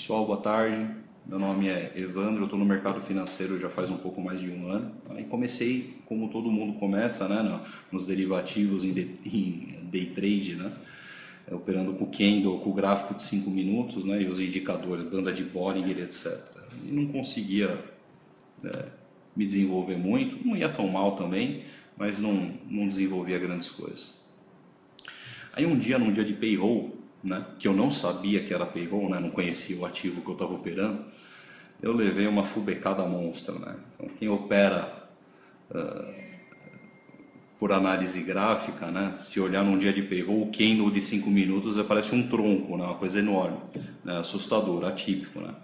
Pessoal, boa tarde. Meu nome é Evandro, eu estou no mercado financeiro já faz um pouco mais de um ano. Aí comecei, como todo mundo começa, né, nos derivativos em day trade, né, operando com o candle, com o gráfico de 5 minutos, né, e os indicadores, banda de Bollinger, etc. E não conseguia me desenvolver muito, não ia tão mal também, mas não desenvolvia grandes coisas. Aí um dia, num dia de payroll, né, que eu não sabia que era payroll, né, não conhecia o ativo que eu estava operando, eu levei uma fubecada monstra, né? Então, quem opera por análise gráfica, né, se olhar num dia de payroll, o candle de 5 minutos parece um tronco, né, uma coisa enorme, né, assustador, atípico, né?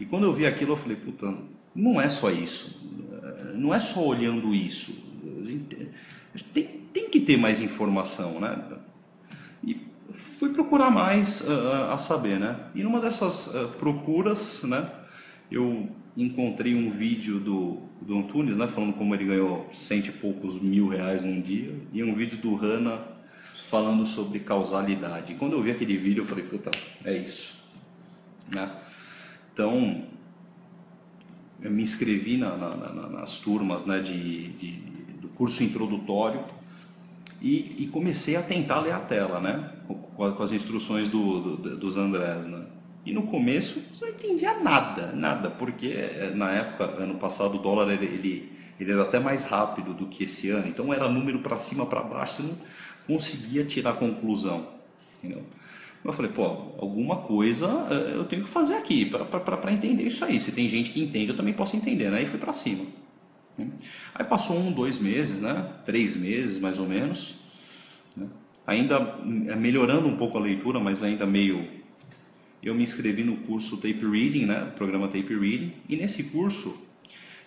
E quando eu vi aquilo eu falei, puta, não é só isso, não é só olhando isso, tem que ter mais informação, né? Fui procurar mais a saber, né? E numa dessas procuras, né, eu encontrei um vídeo do Antunes, né, falando como ele ganhou cento e poucos mil reais num dia, e um vídeo do Hanna falando sobre causalidade. E quando eu vi aquele vídeo, eu falei, puta, é isso, né? Então, eu me inscrevi nas turmas, né, do curso introdutório. E comecei a tentar ler a tela, né, com as instruções dos Andrés, né? E no começo eu não entendia nada, porque na época, ano passado, o dólar ele era até mais rápido do que esse ano, então era número para cima, para baixo, você não conseguia tirar conclusão, entendeu? Eu falei, pô, alguma coisa eu tenho que fazer aqui para entender isso aí, se tem gente que entende, eu também posso entender, né? E fui para cima. Aí passou 1, 2 meses, né, 3 meses mais ou menos, né, ainda melhorando um pouco a leitura, mas ainda meio... Eu me inscrevi no curso Tape Reading, né, programa Tape Reading, e nesse curso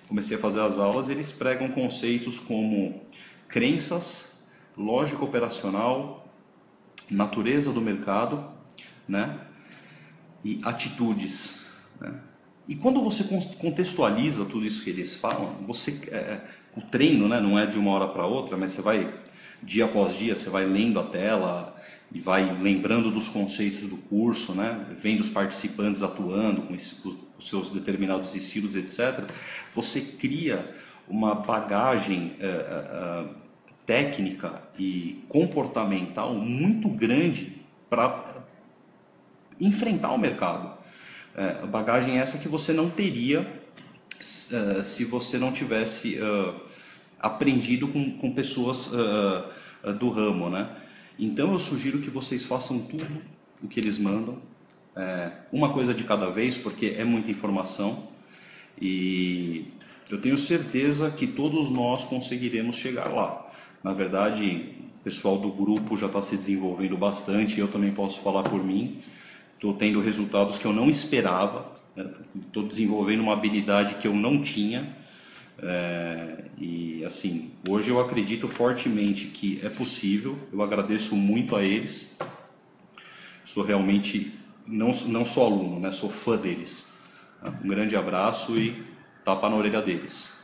comecei a fazer as aulas, eles pregam conceitos como crenças, lógica operacional, natureza do mercado, né, e atitudes, né. E quando você contextualiza tudo isso que eles falam, o treino, né, não é de uma hora para outra, mas você vai, dia após dia, você vai lendo a tela e vai lembrando dos conceitos do curso, né, vendo os participantes atuando com os seus determinados estilos, etc. Você cria uma bagagem técnica e comportamental muito grande para enfrentar o mercado. Bagagem essa que você não teria se você não tivesse aprendido com pessoas do ramo, né? Então eu sugiro que vocês façam tudo o que eles mandam, uma coisa de cada vez, porque é muita informação, e eu tenho certeza que todos nós conseguiremos chegar lá. Na verdade, o pessoal do grupo já está se desenvolvendo bastante, eu também posso falar por mim. Estou tendo resultados que eu não esperava, estou desenvolvendo uma habilidade que eu não tinha, e assim, hoje eu acredito fortemente que é possível, eu agradeço muito a eles, sou realmente, não sou aluno, né, sou fã deles. Um grande abraço e tapa na orelha deles.